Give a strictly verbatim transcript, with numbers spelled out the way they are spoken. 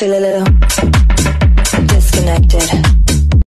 feel a little disconnected.